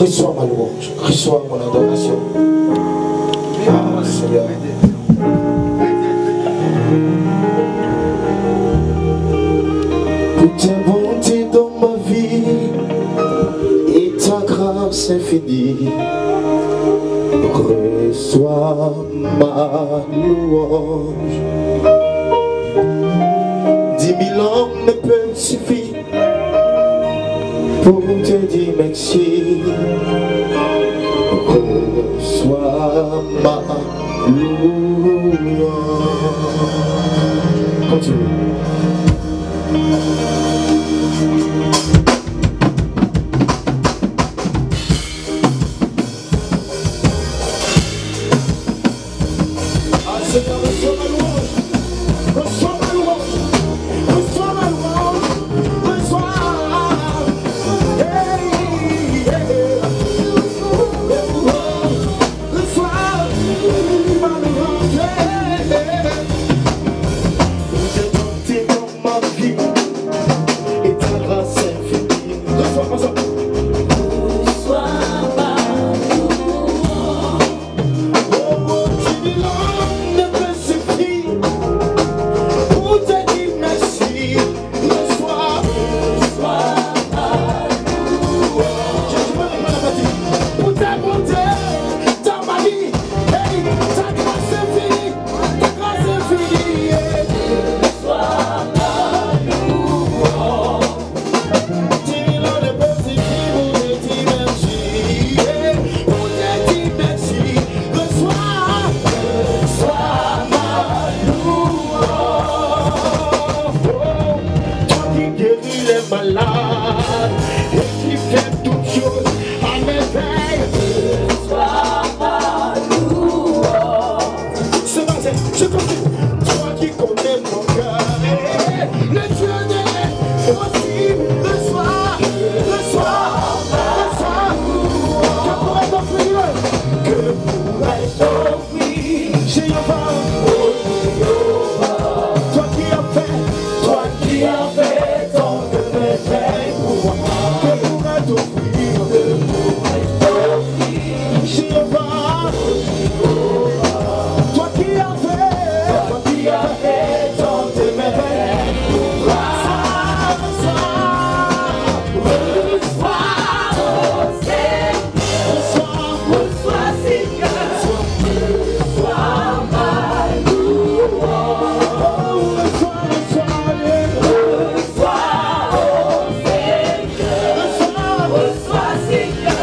reçois ma louange, reçois mon adoration. Ah Seigneur. Pour ta bonté dans ma vie et ta grâce infinie, reçois ma louange. 10 000 ans ne peuvent suffire pour te dire merci. Reçois ma louange. Continue. Reçois, Seigneur.